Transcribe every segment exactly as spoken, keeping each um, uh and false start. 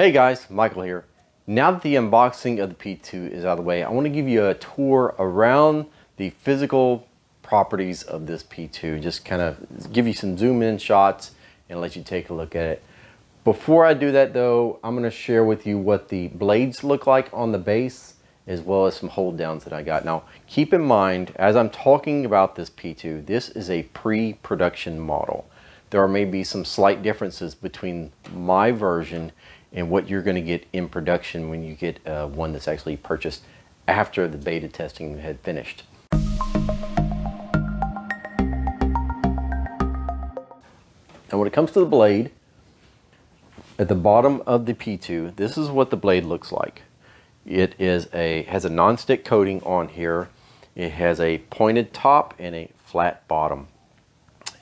Hey guys, Michael here. Now that the unboxing of the P two is out of the way, I want to give you a tour around the physical properties of this P two. Just kind of give you some zoom in shots and let you take a look at it. Before I do that though, I'm going to share with you what the blades look like on the base, as well as some hold downs that I got. Now keep in mind, as I'm talking about this P two, this is a pre-production model. There may be some slight differences between my version and what you're going to get in production when you get uh, one that's actually purchased after the beta testing had finished. Now when it comes to the blade, at the bottom of the P two, this is what the blade looks like. It is a has a non-stick coating on here. It has a pointed top and a flat bottom.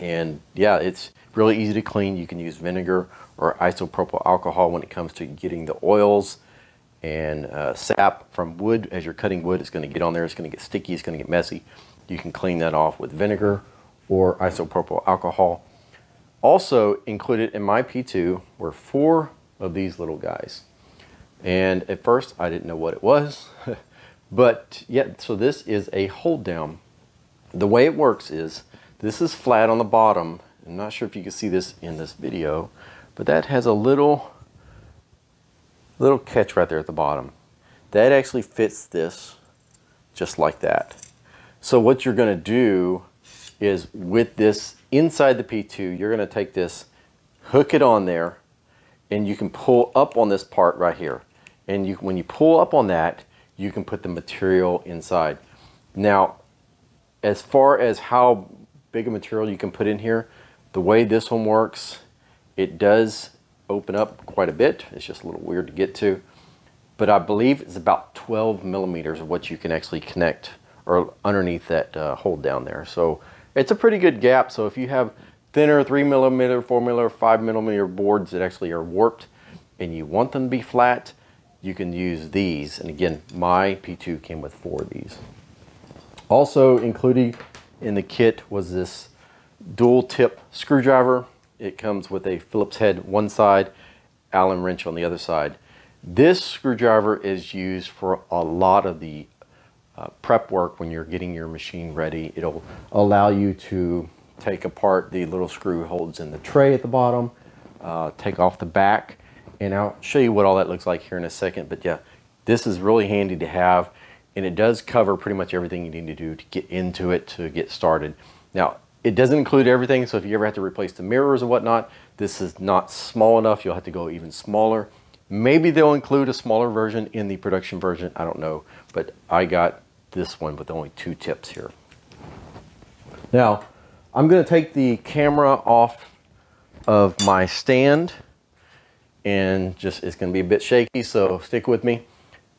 And yeah, it's really easy to clean. You can use vinegar or isopropyl alcohol when it comes to getting the oils and uh, sap from wood. As you're cutting wood, it's going to get on there, it's going to get sticky, it's going to get messy. You can clean that off with vinegar or isopropyl alcohol. Also included in my P two were four of these little guys. And at first I didn't know what it was, but yeah, so this is a hold down. The way it works is, this is flat on the bottom. I'm not sure if you can see this in this video, but that has a little, little catch right there at the bottom. That actually fits this just like that. So what you're gonna do is with this inside the P two, you're gonna take this, hook it on there, and you can pull up on this part right here. And you, when you pull up on that, you can put the material inside. Now, as far as how big a material you can put in here, the way this one works, it does open up quite a bit. It's just a little weird to get to, but I believe it's about twelve millimeters of what you can actually connect or underneath that uh, hold down there. So it's a pretty good gap. So if you have thinner three millimeter, four millimeter, five millimeter boards that actually are warped and you want them to be flat, you can use these. And again, my P two came with four of these. Also included in the kit was this dual tip screwdriver. It comes with a Phillips head one side, Allen wrench on the other side. This screwdriver is used for a lot of the uh, prep work when you're getting your machine ready. It'll allow you to take apart the little screw holes in the tray at the bottom, uh, take off the back, and I'll show you what all that looks like here in a second. But yeah, this is really handy to have. And it does cover pretty much everything you need to do to get into it, to get started. Now, it doesn't include everything, so if you ever have to replace the mirrors and whatnot, this is not small enough. You'll have to go even smaller. Maybe they'll include a smaller version in the production version, I don't know. But I got this one with only two tips here. Now, I'm gonna take the camera off of my stand, and just, it's gonna be a bit shaky, so stick with me.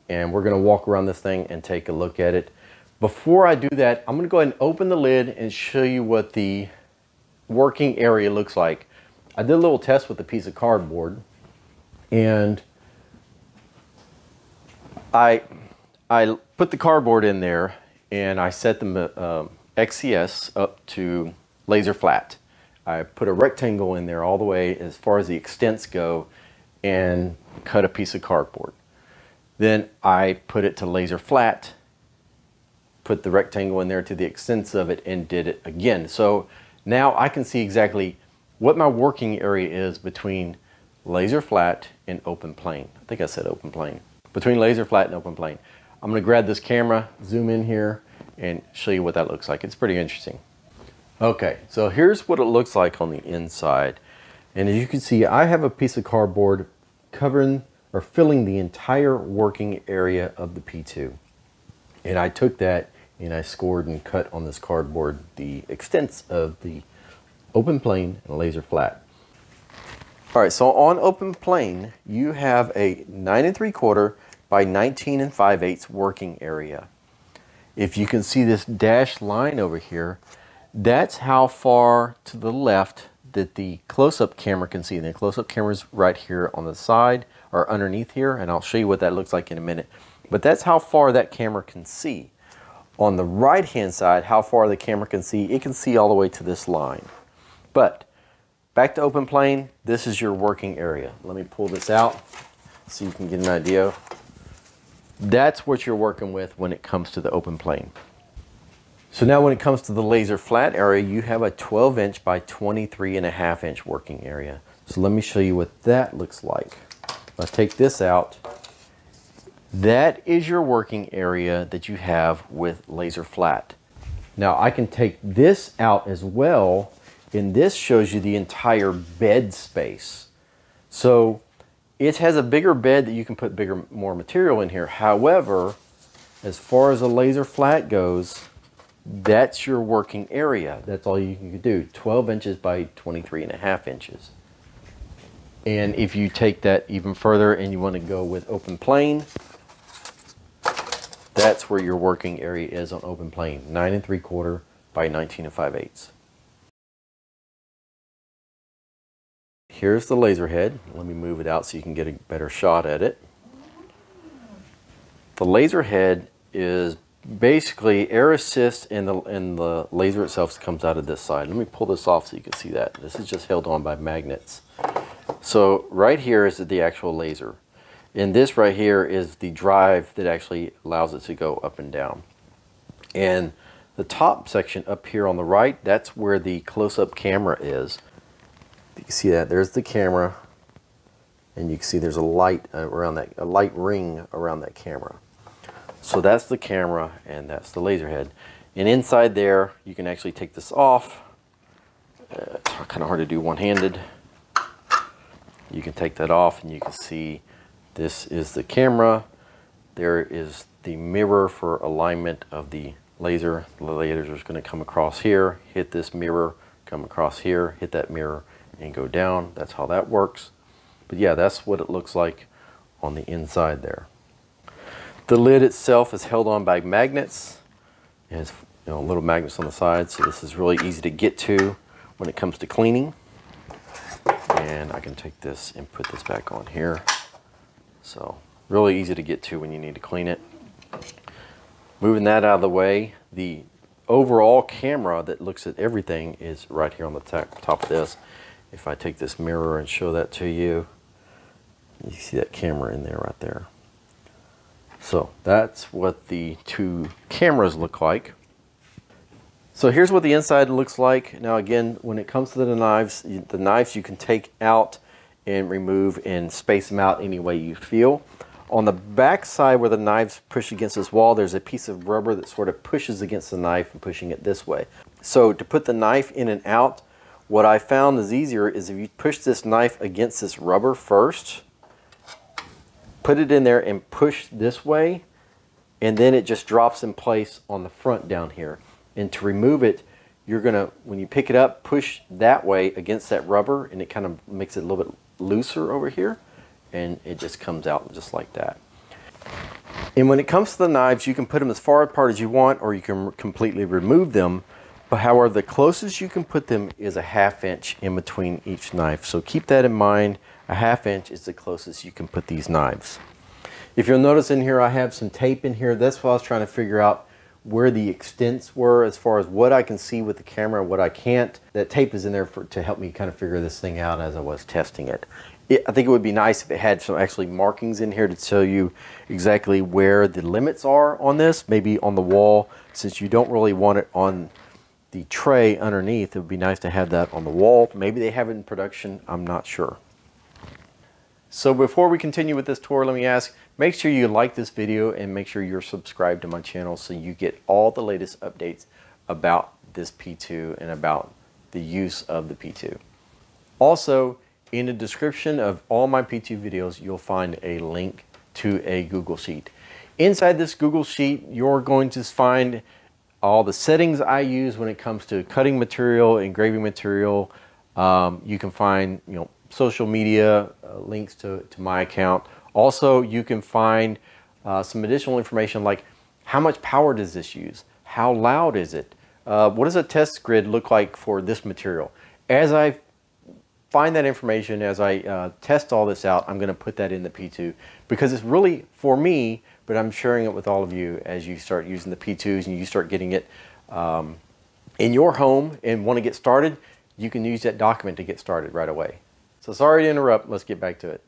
And we're gonna walk around this thing and take a look at it. Before I do that, I'm gonna go ahead and open the lid and show you what the working area looks like. I did a little test with a piece of cardboard, and I, I put the cardboard in there and I set the uh, X C S up to laser flat. I put a rectangle in there all the way as far as the extents go and cut a piece of cardboard. Then I put it to laser flat, put the rectangle in there to the extents of it, and did it again. So now I can see exactly what my working area is between laser flat and open plane. I think I said open plane. Between laser flat and open plane. I'm gonna grab this camera, zoom in here, and show you what that looks like. It's pretty interesting. Okay, so here's what it looks like on the inside. And as you can see, I have a piece of cardboard covering or filling the entire working area of the P two. And I took that and I scored and cut on this cardboard the extents of the open plane and laser flat. All right, so on open plane, you have a nine and three quarter by nineteen and five eighths working area. If you can see this dashed line over here, that's how far to the left that the close-up camera can see. And the close-up camera's right here on the side or underneath here, and I'll show you what that looks like in a minute. But that's how far that camera can see. On the right-hand side, how far the camera can see, it can see all the way to this line. But back to open plane, this is your working area. Let me pull this out so you can get an idea. That's what you're working with when it comes to the open plane. So now when it comes to the laser flat area, you have a twelve inch by twenty-three and a half inch working area. So let me show you what that looks like. If I take this out, that is your working area that you have with laser flat. Now I can take this out as well, and this shows you the entire bed space. So it has a bigger bed that you can put bigger, more material in here. However, as far as a laser flat goes, that's your working area. That's all you can do, twelve inches by twenty-three and a half inches. And if you take that even further and you want to go with open plane, that's where your working area is on open plane, nine and three quarter by nineteen and five eighths. Here's the laser head. Let me move it out so you can get a better shot at it. The laser head is basically air assist, and the, and the laser itself comes out of this side. Let me pull this off so you can see that. This is just held on by magnets. So right here is the actual laser. And this right here is the drive that actually allows it to go up and down. And the top section up here on the right, that's where the close-up camera is. You can see that there's the camera, and you can see there's a light around that, a light ring around that camera. So that's the camera, and that's the laser head. And inside there, you can actually take this off. Uh, it's kind of hard to do one-handed. You can take that off, and you can see this is the camera. There is the mirror for alignment of the laser. The laser is going to come across here, hit this mirror, come across here, hit that mirror, and go down. That's how that works. But yeah, that's what it looks like on the inside there. The lid itself is held on by magnets. It has, you know, little magnets on the side, so this is really easy to get to when it comes to cleaning. And I can take this and put this back on here. So really easy to get to when you need to clean it. Moving that out of the way, the overall camera that looks at everything is right here on the top, top of this. If I take this mirror and show that to you, you see that camera in there right there. So that's what the two cameras look like. So here's what the inside looks like. Now again, when it comes to the knives, the knives you can take out and remove and space them out any way you feel. On the back side where the knives push against this wall, there's a piece of rubber that sort of pushes against the knife and pushing it this way. So to put the knife in and out, what I found is easier is if you push this knife against this rubber first, put it in there and push this way, and then it just drops in place on the front down here. And to remove it, you're gonna, when you pick it up, push that way against that rubber, and it kind of makes it a little bit looser over here, and it just comes out just like that. And when it comes to the knives, you can put them as far apart as you want, or you can completely remove them. But however, the closest you can put them is a half inch in between each knife. So keep that in mind. A half inch is the closest you can put these knives. If you'll notice in here, I have some tape in here. That's why I was trying to figure out where the extents were as far as what I can see with the camera and what I can't. That tape is in there for, to help me kind of figure this thing out as I was testing it. it. I think it would be nice if it had some actually markings in here to tell you exactly where the limits are on this, maybe on the wall, since you don't really want it on the tray underneath. It would be nice to have that on the wall. Maybe they have it in production, I'm not sure. So before we continue with this tour, let me ask, make sure you like this video and make sure you're subscribed to my channel so you get all the latest updates about this P two and about the use of the P two. Also, in the description of all my P two videos, you'll find a link to a Google Sheet. Inside this Google Sheet, you're going to find all the settings I use when it comes to cutting material, engraving material. Um, you can find, you know, social media uh, links to, to my account. Also, you can find uh, some additional information like how much power does this use? How loud is it? Uh, what does a test grid look like for this material? As I find that information, as I uh, test all this out, I'm going to put that in the P two because it's really for me, but I'm sharing it with all of you as you start using the P twos and you start getting it um, in your home and want to get started. You can use that document to get started right away. So sorry to interrupt. Let's get back to it.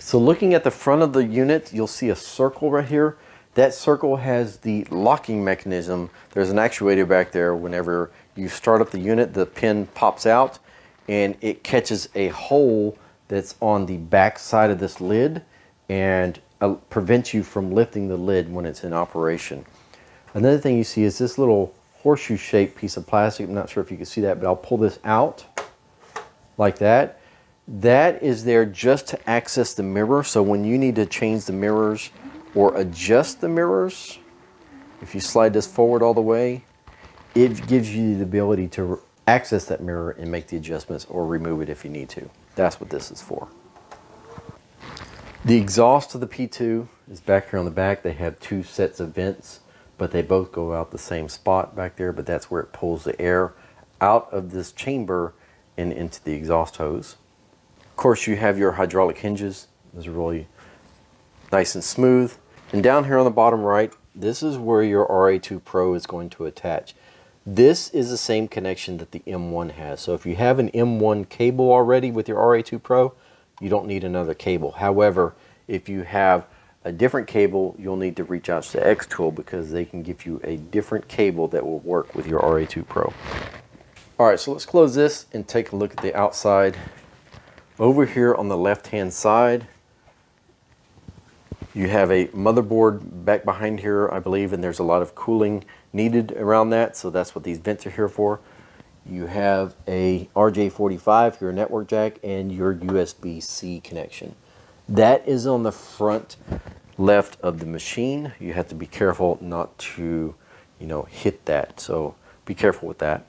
So looking at the front of the unit, you'll see a circle right here. That circle has the locking mechanism. There's an actuator back there. Whenever you start up the unit, the pin pops out and it catches a hole that's on the back side of this lid and uh, prevents you from lifting the lid when it's in operation. Another thing you see is this little horseshoe shaped piece of plastic. I'm not sure if you can see that, but I'll pull this out like that. That is there just to access the mirror. So when you need to change the mirrors or adjust the mirrors, if you slide this forward all the way, it gives you the ability to access that mirror and make the adjustments or remove it if you need to. That's what this is for. The exhaust of the P two is back here on the back. They have two sets of vents, but they both go out the same spot back there, but that's where it pulls the air out of this chamber and into the exhaust hose. Of course, you have your hydraulic hinges. Those are really nice and smooth. And down here on the bottom right, this is where your R A two Pro is going to attach. This is the same connection that the M one has. So if you have an M one cable already with your R A two Pro, you don't need another cable. However, if you have a different cable, you'll need to reach out to X tool because they can give you a different cable that will work with your R A two Pro. All right, so let's close this and take a look at the outside. Over here on the left-hand side, you have a motherboard back behind here, I believe, and there's a lot of cooling needed around that, so that's what these vents are here for. You have a R J forty-five, your network jack, and your U S B C connection. That is on the front left of the machine. You have to be careful not to, you know, hit that, so be careful with that.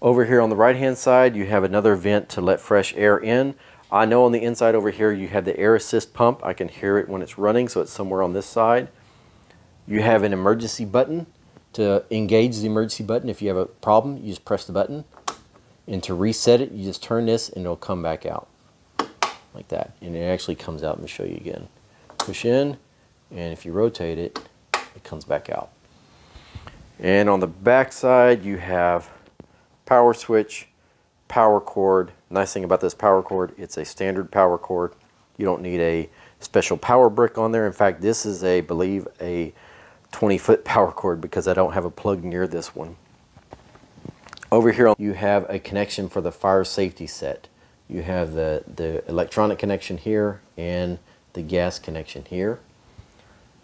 Over here on the right-hand side, you have another vent to let fresh air in. I know on the inside over here, you have the air assist pump. I can hear it when it's running, so it's somewhere on this side. You have an emergency button. To engage the emergency button, if you have a problem, you just press the button. And to reset it, you just turn this and it'll come back out like that. And it actually comes out. Let me show you again. Push in, and if you rotate it, it comes back out. And on the back side, you have power switch, power cord. Nice thing about this power cord, it's a standard power cord. You don't need a special power brick on there. In fact, this is a, I believe, a twenty foot power cord because I don't have a plug near this one. Over here, you have a connection for the fire safety set. You have the, the electronic connection here and the gas connection here.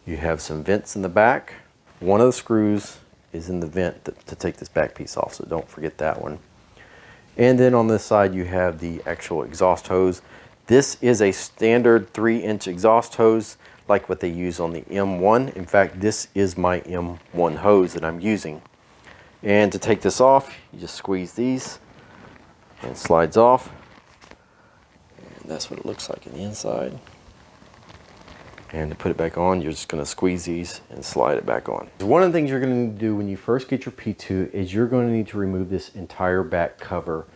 You have some vents in the back. One of the screws is in the vent th- to take this back piece off, so don't forget that one. And then on this side, you have the actual exhaust hose. This is a standard three inch exhaust hose like what they use on the M one. In fact, this is my M one hose that I'm using. And to take this off, you just squeeze these and it slides off. And that's what it looks like on the inside. And to put it back on, you're just gonna squeeze these and slide it back on. One of the things you're gonna need to do when you first get your P two is you're gonna need to remove this entire back cover.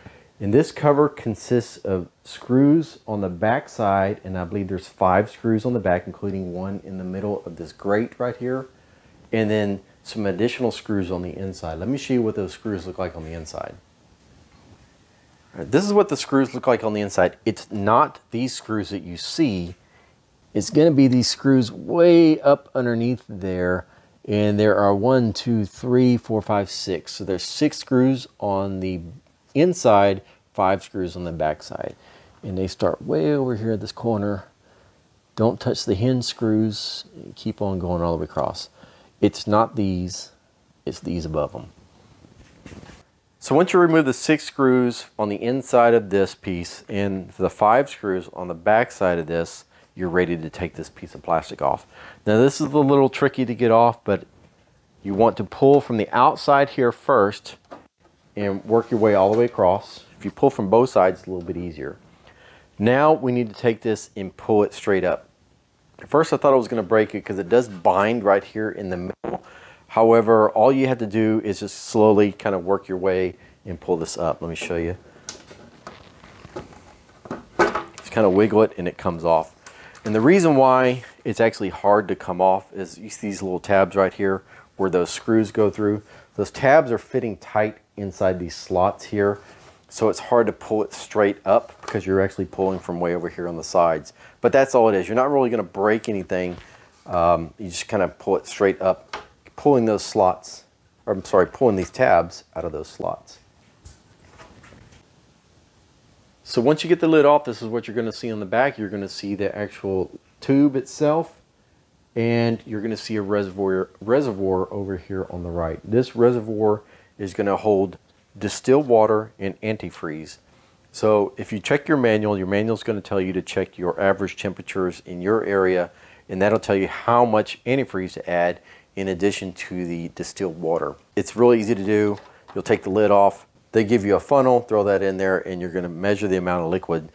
And this cover consists of screws on the back side, and I believe there's five screws on the back, including one in the middle of this grate right here, and then some additional screws on the inside. Let me show you what those screws look like on the inside. All right, this is what the screws look like on the inside. It's not these screws that you see. It's gonna be these screws way up underneath there, and there are one, two, three, four, five, six. So there's six screws on the inside, five screws on the back side, and they start way over here at this corner. Don't touch the hinge screws, and keep on going all the way across. It's not these, it's these above them. So once you remove the six screws on the inside of this piece and the five screws on the back side of this, you're ready to take this piece of plastic off. Now this is a little tricky to get off, but you want to pull from the outside here first and work your way all the way across. If you pull from both sides, it's a little bit easier. Now we need to take this and pull it straight up. At first I thought I was gonna break it because it does bind right here in the middle. However, all you have to do is just slowly kind of work your way and pull this up. Let me show you. Just kind of wiggle it and it comes off. And the reason why it's actually hard to come off is you see these little tabs right here where those screws go through. Those tabs are fitting tight inside these slots here, so it's hard to pull it straight up because you're actually pulling from way over here on the sides. But that's all it is. You're not really going to break anything. Um, you just kind of pull it straight up, pulling those slots, or I'm sorry, pulling these tabs out of those slots. So once you get the lid off, this is what you're going to see on the back. You're going to see the actual tube itself, and you're going to see a reservoir, reservoir over here on the right. This reservoir is going to hold distilled water and antifreeze. So if you check your manual, your manual is going to tell you to check your average temperatures in your area, and that'll tell you how much antifreeze to add in addition to the distilled water. It's really easy to do. You'll take the lid off. They give you a funnel, throw that in there, and you're going to measure the amount of liquid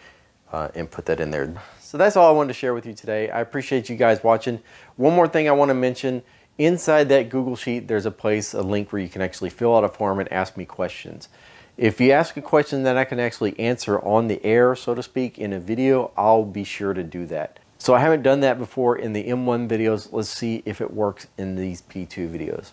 uh, and put that in there. So that's all I wanted to share with you today. I appreciate you guys watching. One more thing I want to mention, inside that Google Sheet, there's a place, a link where you can actually fill out a form and ask me questions. If you ask a question that I can actually answer on the air, so to speak, in a video, I'll be sure to do that. So I haven't done that before in the M one videos. Let's see if it works in these P two videos.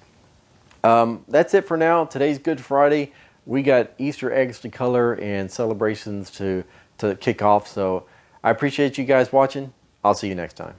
Um, that's it for now. Today's Good Friday. We got Easter eggs to color and celebrations to, to kick off. So I appreciate you guys watching. I'll see you next time.